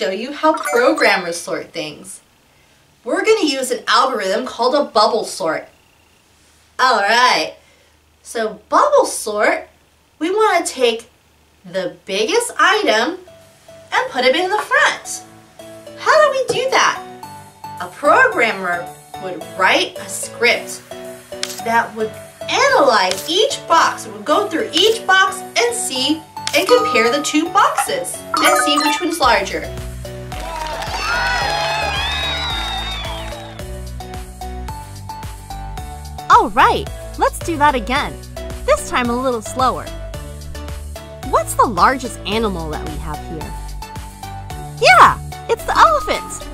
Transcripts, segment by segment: show you how programmers sort things. We're going to use an algorithm called a bubble sort. Alright, so bubble sort, we want to take the biggest item and put it in the front. How do we do that? A programmer would write a script that would analyze each box. It would go through each box and see and compare the two boxes and see which one's larger. Alright, let's do that again. This time a little slower. What's the largest animal that we have here? Yeah, it's the elephant.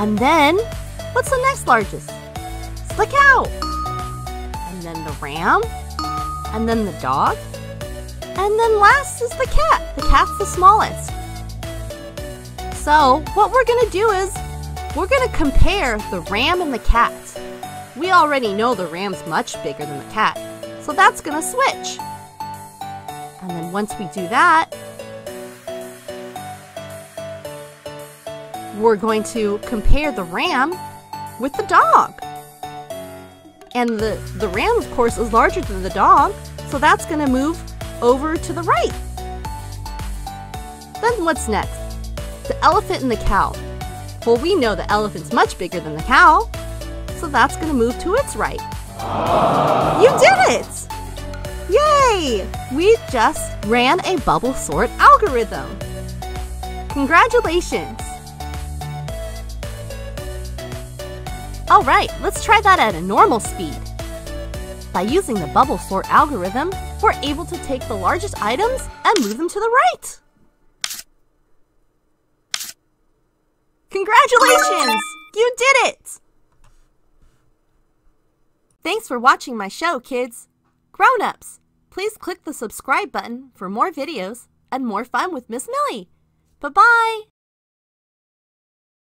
And then, what's the next largest? It's the cow. And then the ram. And then the dog. And then last is the cat. The cat's the smallest. So, what we're going to do is, we're going to compare the ram and the cat. We already know the ram's much bigger than the cat, so that's going to switch. And then once we do that, we're going to compare the ram with the dog. And the ram, of course, is larger than the dog, so that's going to move over to the right. Then what's next? The elephant and the cow. Well, we know the elephant's much bigger than the cow, so that's going to move to its right. You did it! Yay! We just ran a bubble sort algorithm. Congratulations! Alright, let's try that at a normal speed. By using the bubble sort algorithm, we're able to take the largest items and move them to the right. Congratulations! You did it! Thanks for watching my show, kids. Grown-ups, please click the subscribe button for more videos and more fun with Ms. Millie. Bye-bye!